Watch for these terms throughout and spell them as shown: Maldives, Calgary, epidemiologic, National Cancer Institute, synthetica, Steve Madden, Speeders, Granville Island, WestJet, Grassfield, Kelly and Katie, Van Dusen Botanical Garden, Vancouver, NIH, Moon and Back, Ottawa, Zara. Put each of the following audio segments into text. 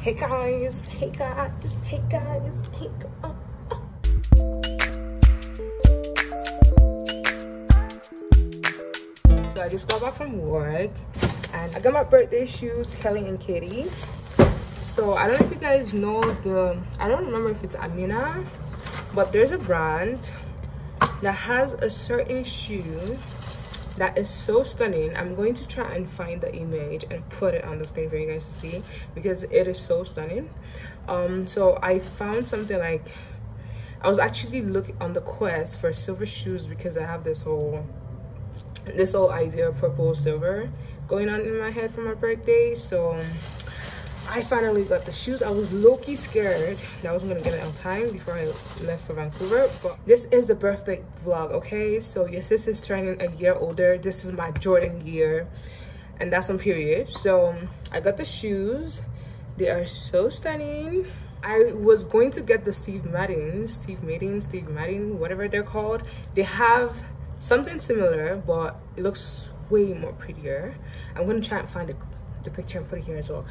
Hey guys, hey guys, hey guys, hey guys. So I just got back from work and I got my birthday shoes, Kelly and Katie. So I don't know if you guys know I don't remember if it's Amina, but there's a brand that has a certain shoe that is so stunning. I'm going to try and find the image and put it on the screen for you guys to see because it is so stunning. So I found something like, I was actually looking on the quest for silver shoes because I have this whole idea of purple silver going on in my head for my birthday. So I finally got the shoes. I was low-key scared that I wasn't gonna get it on time before I left for Vancouver, but this is the birthday vlog, okay? So your sister's turning a year older. This is my Jordan year, and that's on period. So I got the shoes. They are so stunning. I was going to get the Steve Madden, whatever they're called. They have something similar, but it looks way more prettier. I'm gonna try and find the picture and put it here as well.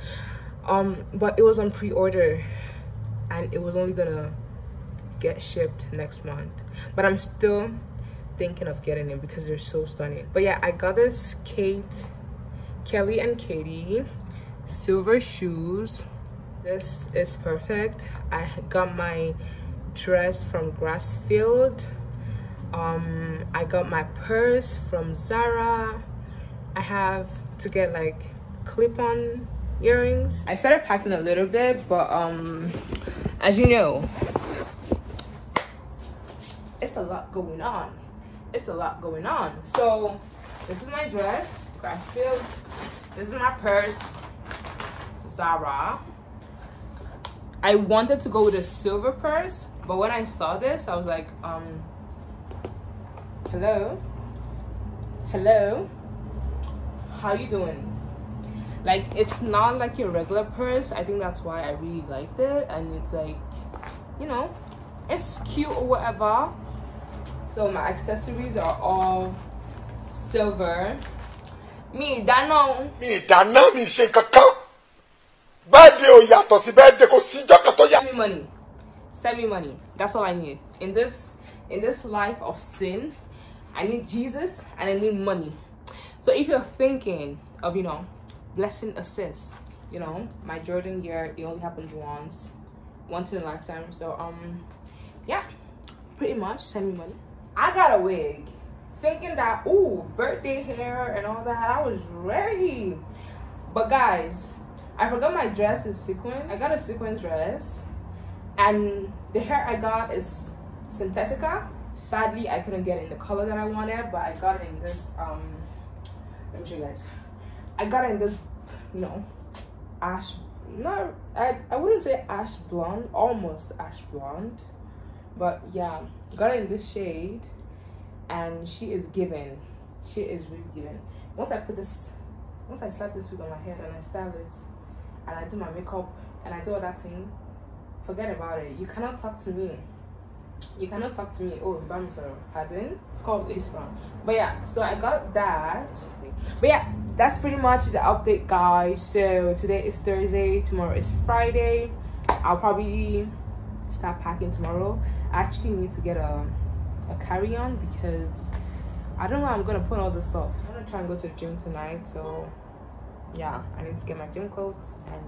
But it was on pre-order and it was only gonna get shipped next month, but I'm still thinking of getting it because they're so stunning. But yeah, I got this Kelly and Katie silver shoes. This is perfect. I got my dress from Grassfield. I got my purse from Zara. I have to get like clip-on earrings. I started packing a little bit, but as you know, it's a lot going on. So this is my dress, Grassfield. This is my purse, Zara. I wanted to go with a silver purse, but when I saw this, I was like, hello, how you doing? Like, it's not like your regular purse. I think that's why I really liked it, and it's like, you know, it's cute or whatever. So my accessories are all silver. Me dano mi se kaka. Birthday o yato si birthday ko si jaka to ya. Send me money. That's all I need in this life of sin. I need Jesus and I need money. So if you're thinking of, you know, blessing assist, you know, my Jordan year, it only happens once in a lifetime. So yeah, pretty much send me money. I got a wig, thinking that, ooh, birthday hair and all that, I was ready. But guys, I forgot my dress is sequin. I got a sequin dress, and the hair I got is synthetica. Sadly, I couldn't get it in the color that I wanted, but I got it in this let me show you guys. I got it in this, you know, ash, not, I wouldn't say ash blonde, almost ash blonde, but yeah, got it in this shade, and she is really giving. Once I slap this wig on my head and I style it and I do my makeup and I do all that thing, forget about it. You cannot talk to me. Oh, I'm sorry, pardon. It's called lace front. But yeah, so I got that. But yeah, that's pretty much the update, guys. So today is Thursday, tomorrow is Friday. I'll probably start packing tomorrow. I actually need to get a carry-on because I don't know where I'm gonna put all this stuff. I'm gonna try and go to the gym tonight, so yeah, I need to get my gym clothes and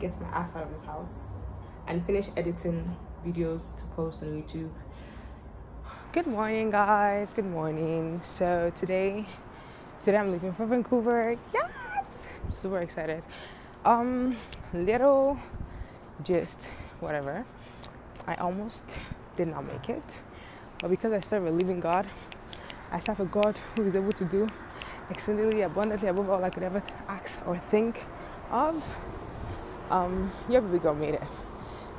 get my ass out of this house and finish editing videos to post on YouTube. Good morning, guys. Good morning. So today I'm leaving for Vancouver. Yes, I'm super excited. Little just whatever. I almost did not make it, but because I serve a living God, I serve a God who is able to do exceedingly abundantly above all I could ever ask or think of. Your baby girl made it.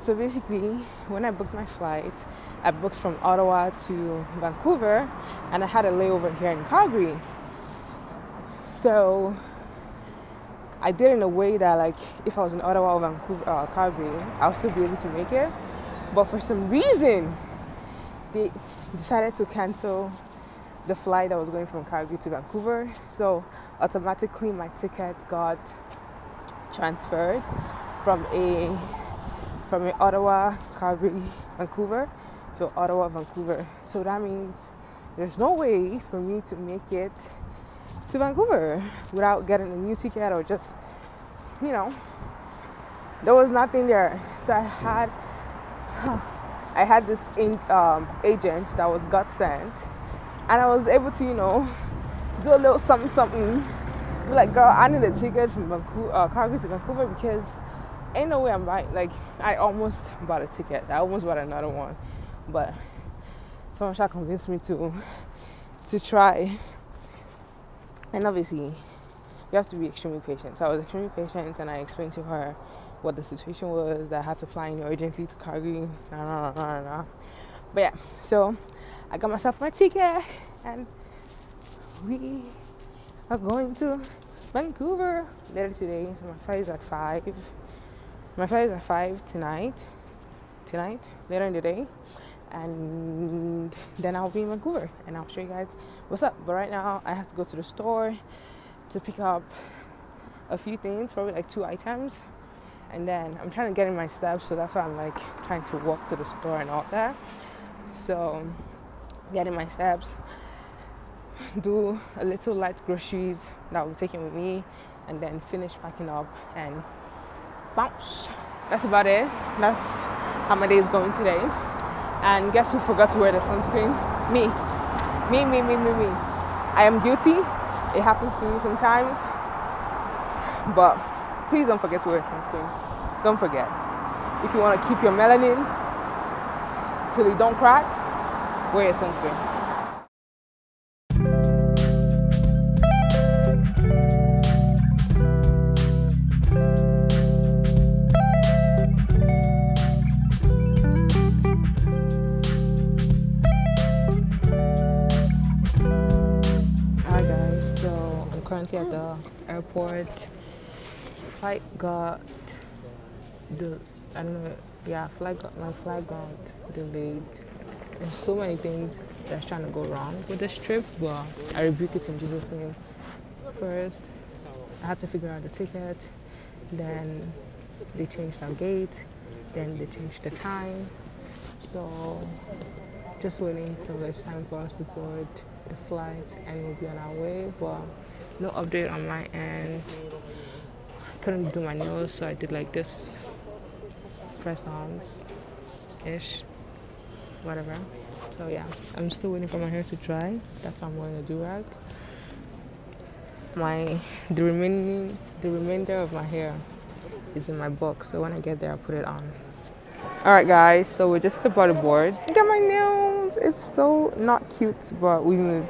So basically, when I booked my flight, I booked from Ottawa to Vancouver, and I had a layover here in Calgary. So I did it in a way that, like, if I was in Ottawa or Vancouver, Calgary, I'll still be able to make it. But for some reason, they decided to cancel the flight that was going from Calgary to Vancouver. So automatically, my ticket got transferred from Ottawa, Calgary, Vancouver to Ottawa, Vancouver. So that means there's no way for me to make it to Vancouver without getting a new ticket, or just, you know, there was nothing there. So I had this agent that was God sent, and I was able to, you know, do a little something something. Be like, girl, I need a ticket from Vancouver, Calgary to Vancouver, because ain't no way I'm buying. Like, I almost bought a ticket. I almost bought another one, but someone shall convince me to try. And obviously, you have to be extremely patient. So I was extremely patient, and I explained to her what the situation was, that I had to fly in urgently to Calgary. But yeah, so I got myself my ticket, and we are going to Vancouver later today. So my flight is at 5. My flight is at 5 tonight, later in the day. And then I'll be in Vancouver, and I'll show you guys what's up. But right now I have to go to the store to pick up a few things, probably like 2 items, and then I'm trying to get in my steps, so that's why I'm like trying to walk to the store and all that. So get in my steps, do a little light groceries that I'll be taking with me, and then finish packing up and bounce. That's about it. That's how my day is going today. And guess who forgot to wear the sunscreen? Me. I am guilty. It happens to me sometimes. But please don't forget to wear sunscreen. Don't forget. If you want to keep your melanin till you don't crack, wear your sunscreen. At the airport, flight got my flight got delayed. There's so many things that's trying to go wrong with this trip, but I rebuke it in Jesus' name. First, I had to figure out the ticket, then they changed our gate, then they changed the time. So just waiting till it's time for us to board the flight and we'll be on our way. But no update on my end. Couldn't do my nails, so I did like this press-ons-ish, whatever. So yeah, I'm still waiting for my hair to dry. That's why I'm wearing a do-rag. The remainder of my hair is in my box, so when I get there, I'll put it on. All right, guys. So we're just about to board. Look at my nails. It's so not cute, but we move.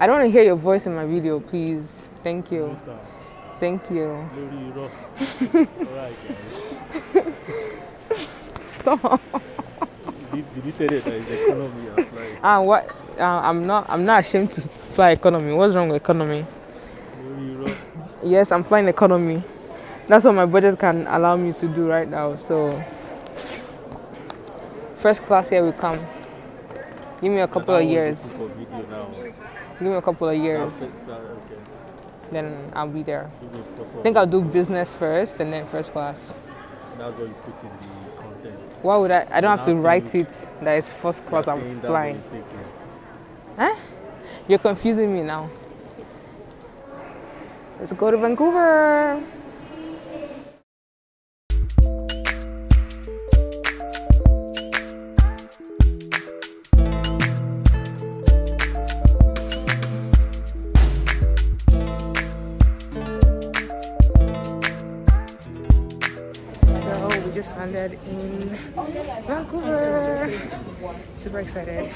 I don't want to hear your voice in my video, please. Thank you. Thank you. Stop. I'm not ashamed to fly economy. What's wrong with economy? Yes, I'm flying economy. That's what my budget can allow me to do right now. So first class, here we come. Give me a couple of years. Give me a couple of years, then I'll be there. I think I'll do business first and then first class. That's what you put in the content. Why would I don't have to write it that it's first class I'm flying. Huh? You're confusing me now. Let's go to Vancouver. Landed in Vancouver. Super excited.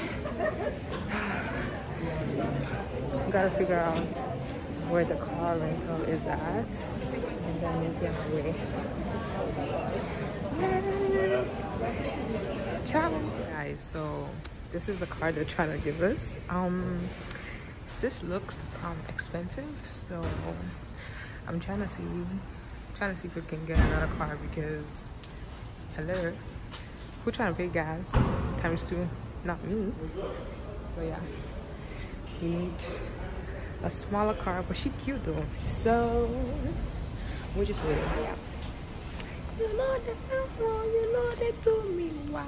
Gotta figure out where the car rental is at, and then we'll be on our way. Yay. Ciao, guys. So this is the car they're trying to give us. This looks expensive, so I'm trying to see if we can get another car, because hello, who trying to pay gas ×2? Not me. But yeah, we need a smaller car, but she cute though. So which is weird. Yeah. You know that I'm wrong, you know that to me, why?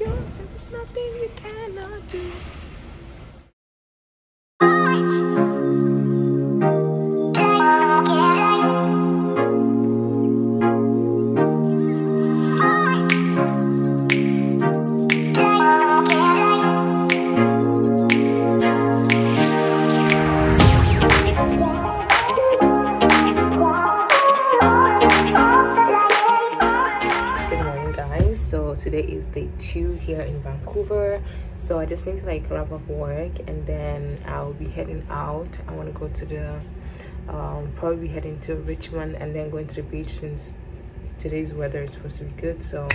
You know there's nothing you cannot do. Today is day 2 here in Vancouver, so I just need to like wrap up work and then I'll be heading out. I want to go to the probably heading to Richmond and then going to the beach since today's weather is supposed to be good. So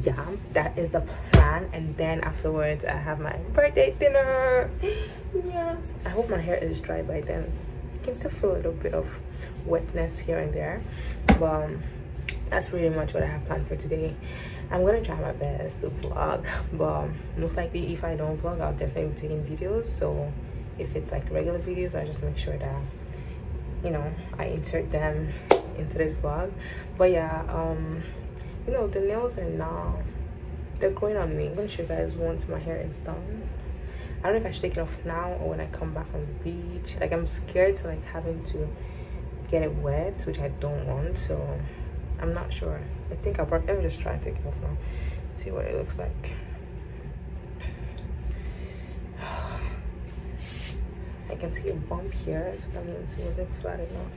yeah, that is the plan, and then afterwards I have my birthday dinner. Yes, I hope my hair is dry by then. You can still feel a little bit of wetness here and there, but that's pretty much what I have planned for today. I'm gonna try my best to vlog, but most likely if I don't vlog, I'll definitely be taking videos. So if it's like regular videos, I just make sure that, you know, I insert them into this vlog. But yeah, you know, the nails are not, they're growing on me. I'm gonna show you guys once my hair is done. I don't know if I should take it off now or when I come back from the beach. Like, I'm scared to like having to get it wet, which I don't want, so I'm not sure. I think I'll probably, let me just try and take it off now, see what it looks like. I can see a bump here, so that means it wasn't flat enough.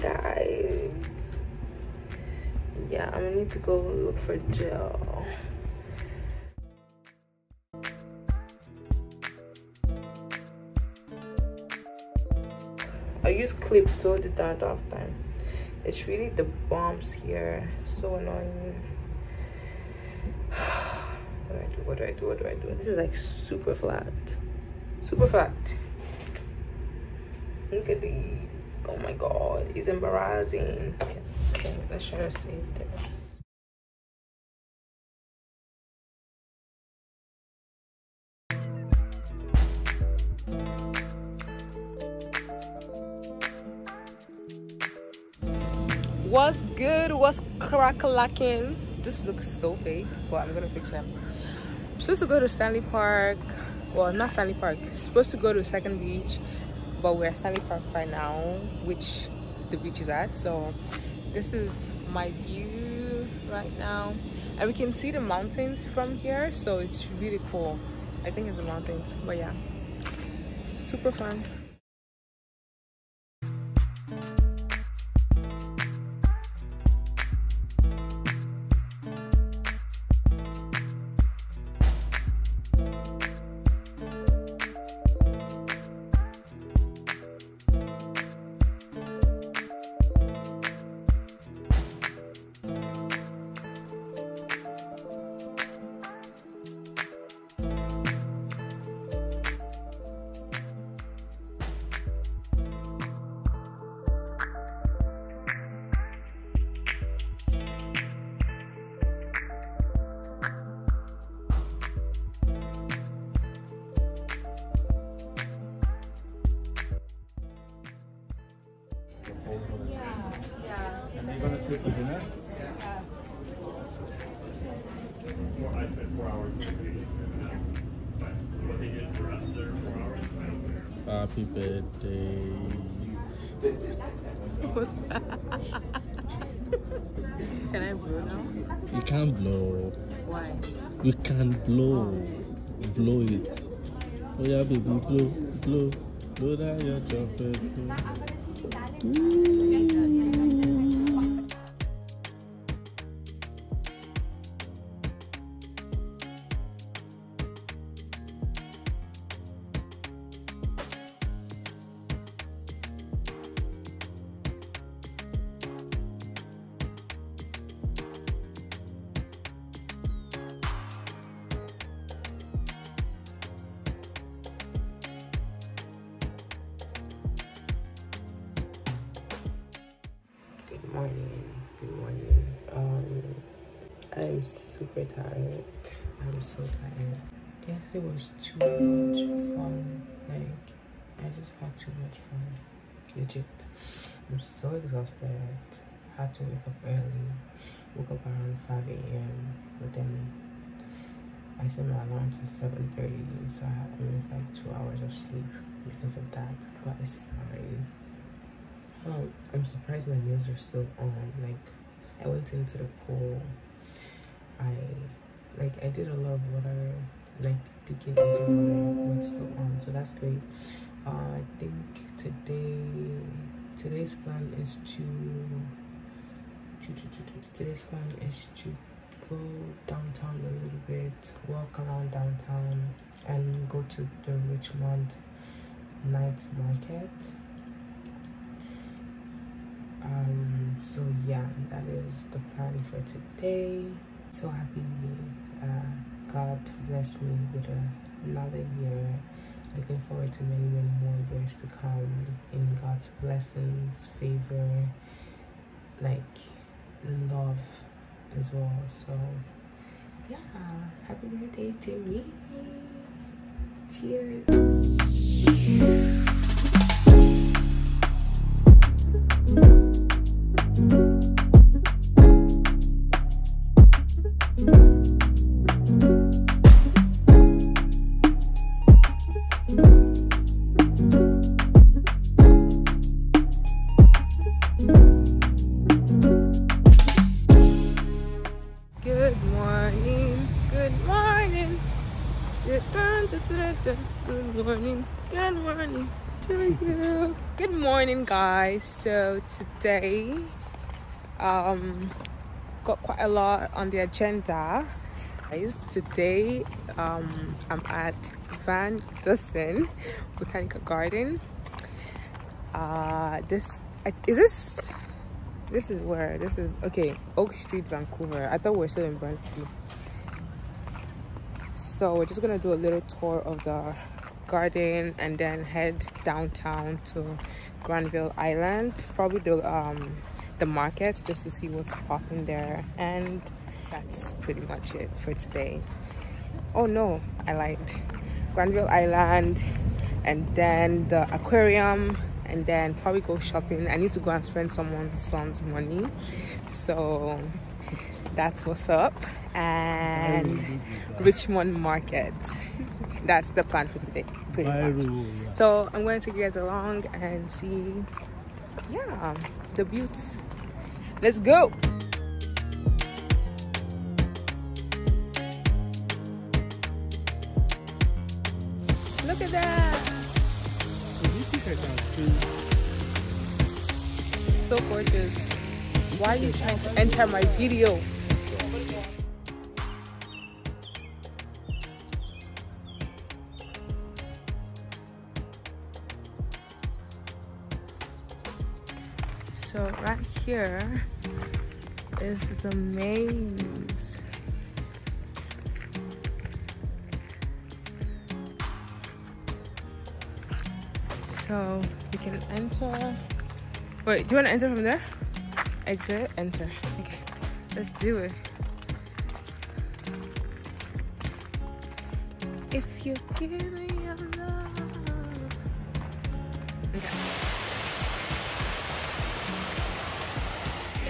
Guys, yeah, I'm gonna need to go look for gel. I use clip to hold it down half time. It's really the bumps here, so annoying. What do I do? What do I do? What do I do? This is like super flat. Super flat. Look at these. Oh my god, it's embarrassing. Okay, let's try to save this. What's good? What's crack-a-lacking? This looks so fake, but I'm gonna fix it. I'm supposed to go to Stanley Park. Well, not Stanley Park. I'm supposed to go to Second Beach, but we're at Stanley Park right now, which the beach is at. So this is my view right now, and we can see the mountains from here. So it's really cool. I think it's the mountains, but yeah, super fun. For dinner? Yeah. Well, I spent 4 hours in the but what they did for us, there 4 hours, I don't care. Happy birthday. What's that? Can I blow now? You can't blow. Why? You can't blow. Blow it. Oh yeah, baby, blow, blow. Blow that your chocolate. Good morning. I'm super tired. I'm so tired. Yesterday was too much fun. Like, I just had too much fun. Legit. I'm so exhausted. Had to wake up early. Woke up around 5 AM, but then I set my alarm to 7:30, so I had almost like 2 hours of sleep because of that. But it's fine. I'm surprised my nails are still on. Like, I went into the pool. I did a lot of water, like digging into water, but still on. So that's great. I think today's plan is to go downtown a little bit, walk around downtown, and go to the Richmond night market. So yeah, that is the plan for today. So happy that God blessed me with another year. Looking forward to many, many more years to come in God's blessings, favor, like love as well. So yeah, happy birthday to me. Cheers. Good morning to you. Good morning, guys. So today I've got quite a lot on the agenda, guys. Today I'm at Van Dusen Botanical Garden. This is okay, Oak Street, Vancouver. I thought we were still in Granville. So we're just gonna do a little tour of the garden and then head downtown to Granville Island, probably the market, just to see what's popping there. And that's pretty much it for today. Oh no, I lied. Granville Island, and then the aquarium, and then probably go shopping. I need to go and spend someone's son's money, so that's what's up. And Richmond market. That's the plan for today, pretty much. So I'm going to take you guys along and see, yeah, the beauts. Let's go. Look at that. So gorgeous. Why are you trying to enter my video? So right here is the maze. So you can enter. Wait, do you want to enter from there? Exit, enter. Okay, let's do it. If you give me your love. Okay.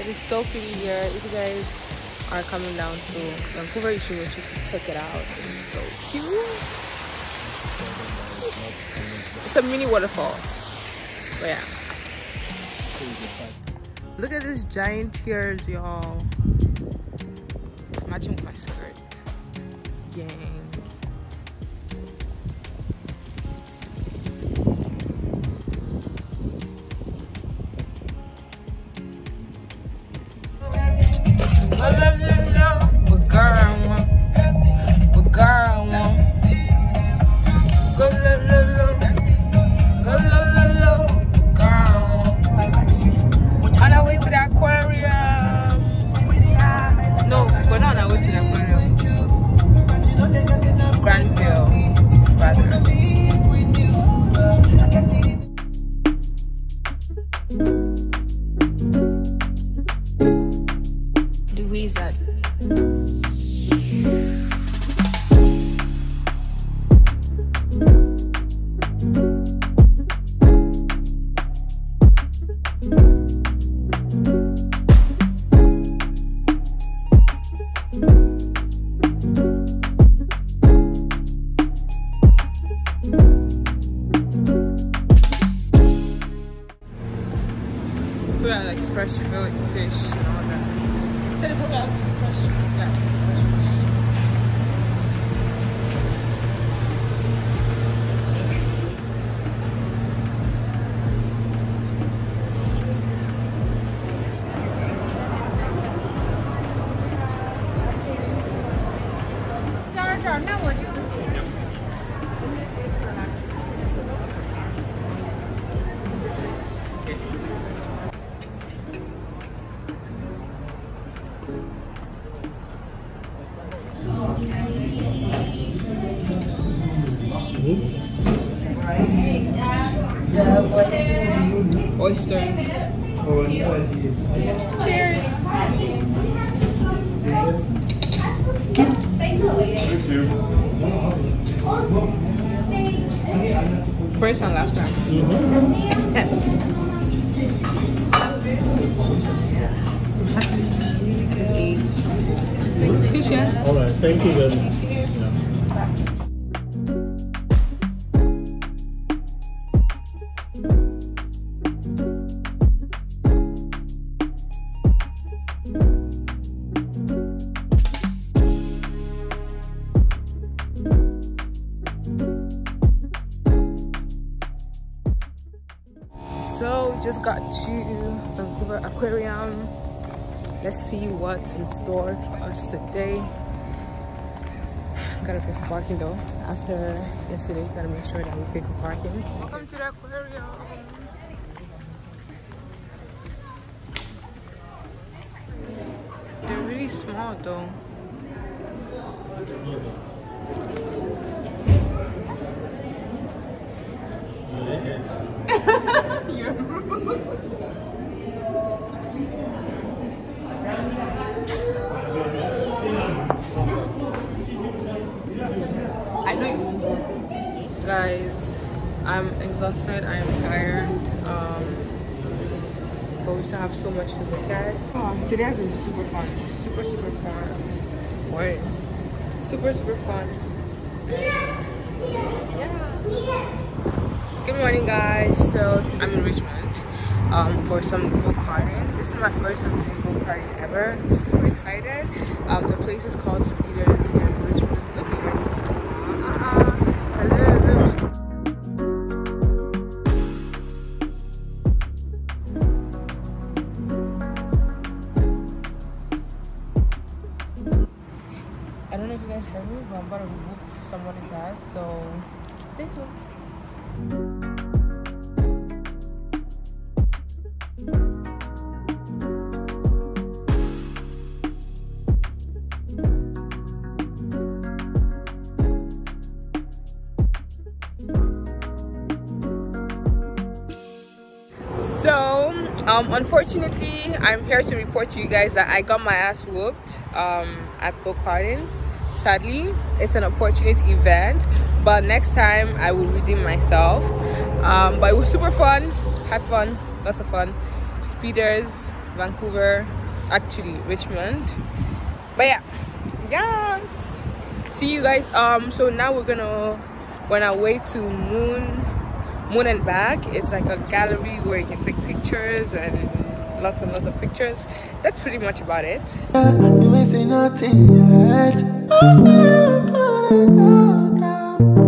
It is so pretty here. If you guys are coming down to Vancouver, you should check it out. It's so cute. It's a mini waterfall. But yeah. Look at these giant tears, y'all. It's matching with my skirt. Gang. No, we're not on our way to the aquarium. Put out like fresh fish and all that. Instead of put out fresh fish, fresh fish. Oysters. Cheers. First and last time. Nice fish, yeah? All right, thank you very much. Just got to Vancouver Aquarium. Let's see what's in store for us today. Gotta pay for parking though. After yesterday, gotta make sure that we pay for parking. Welcome to the aquarium. They're really small though. I know you won't. Guys, I'm exhausted, I'm tired, but we still have so much to look at. Oh, today has been super fun, super fun. What? Super fun. Yeah. Good morning guys, so I'm in Richmond for some go-karting. This is my first time doing go-karting ever. I'm super excited. The place is called Speeders here in Richmond. Look at this. I don't know if you guys heard me, but I'm about to whoop someone's ass, so stay tuned. So, unfortunately, I'm here to report to you guys that I got my ass whooped at go-karting. Sadly, it's an unfortunate event, but next time I will redeem myself. But it was super fun, had fun, lots of fun. Speeders, Vancouver, actually Richmond. But yeah, yes, see you guys. So now we're on our way to Moon and Back. It's like a gallery where you can take pictures and lots of pictures. That's pretty much about it. You ain't say nothing yet.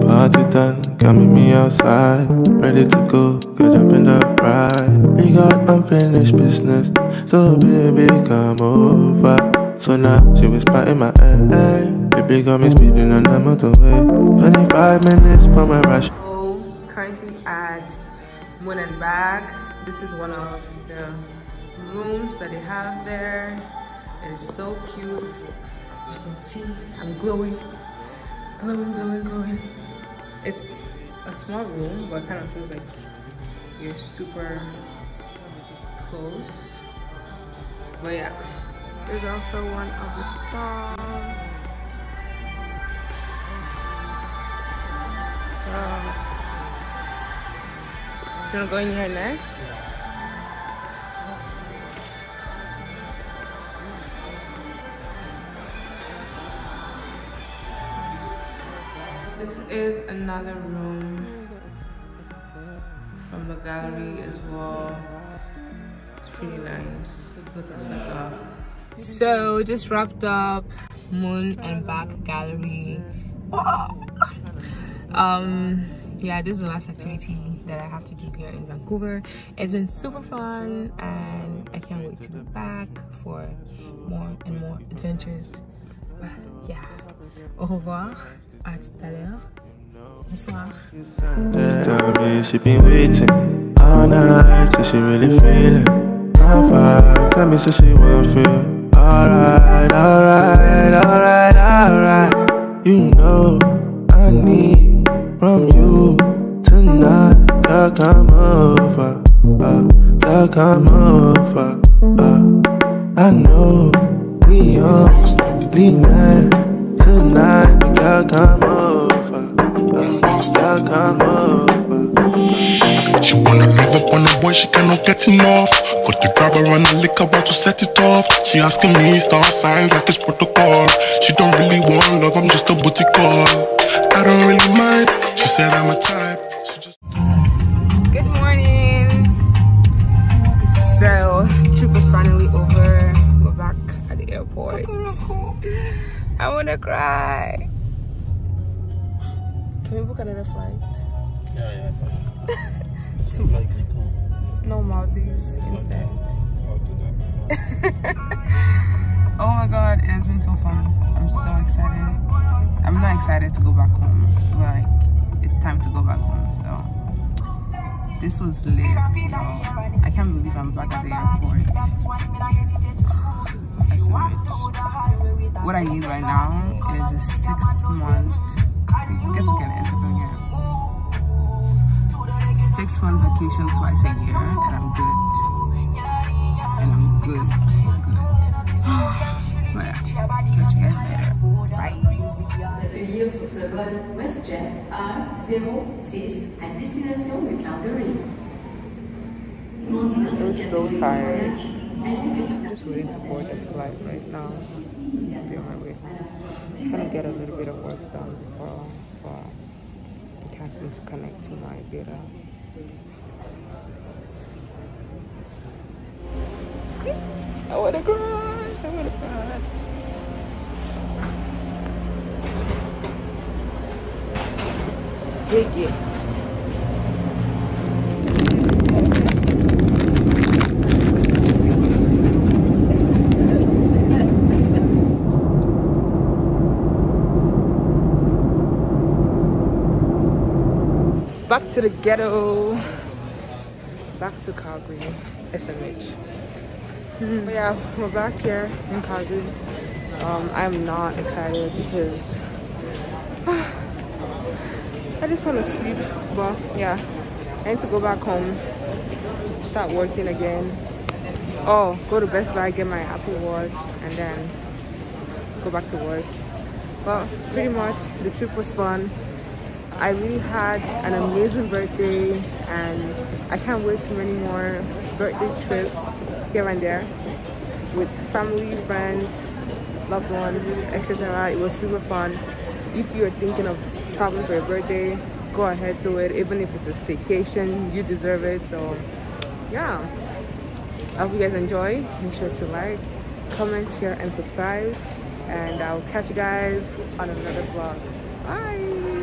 Party done, come meet me outside. Ready to go, go jump in the ride. We got unfinished business, so baby come over. So now she was patting my eye. Baby got me speeding on the motorway. 25 minutes for my rush. So currently at Moon and Back. This is one of the rooms that they have there. It is so cute. As you can see, I'm glowing. It's a small room, but it kind of feels like you're super close. But yeah, there's also one of the stars. Wow. Gonna go in here next. This is another room from the gallery as well. It's pretty nice. So just wrapped up Moon and Back gallery. Yeah, this is the last activity that I have to do here in Vancouver. It's been super fun and I can't wait to be back for more and more adventures. But yeah, au revoir, à tout à l'heure, bonsoir. She been waiting all night till she really feeling. My vibe got me so she won't feel. Alright, alright, alright, alright. You know I need from you tonight. Girl, come over, girl, come over. I know we on leave night tonight. Girl, come over, girl, come over. She wanna live up on the boy, she cannot get enough. Got to grab her and a lick about to set it off. She asking me star signs like it's protocol. She don't really want love, I'm just a booty call. I don't really mind, she said I'm a type. Good morning. So trip is finally over. We're back at the airport. I wanna cry. Can we book another flight? Yeah, yeah. No, Maldives instead. I'll do that. Oh my god, it has been so fun. I'm so excited. I'm not excited to go back home. Like, it's time to go back home, so. This was lit, y'all. I can't believe I'm back at the airport. That's so rich. What I need right now is a 6-month, I guess we can end up in here. 6-month vacation twice a year, and I'm good. And I'm good. Good. But catch you guys later. Bye. Le billet sur ce vol WestJet A0-6 à destination de Calgary. I'm so tired. I'm just waiting to board the flight right now. I'll be on my way. I'm trying to get a little bit of work done before I can't seem to connect to my data. I wanna cry! I wanna cry! Take it. Back to the ghetto. Back to Calgary. SMH. But yeah, we're back here in Calgary. I'm not excited because I just want to sleep, but yeah, I need to go back home, start working again. Oh, go to Best Buy, get my Apple Watch, and then go back to work. But pretty much, the trip was fun. I really had an amazing birthday, and I can't wait to many more birthday trips here and there with family, friends, loved ones, etc. It was super fun. If you're thinking of traveling for your birthday, go ahead to it. Even if it's a staycation, you deserve it. So yeah, I hope you guys enjoy. Make sure to like, comment, share and subscribe, and I'll catch you guys on another vlog. Bye.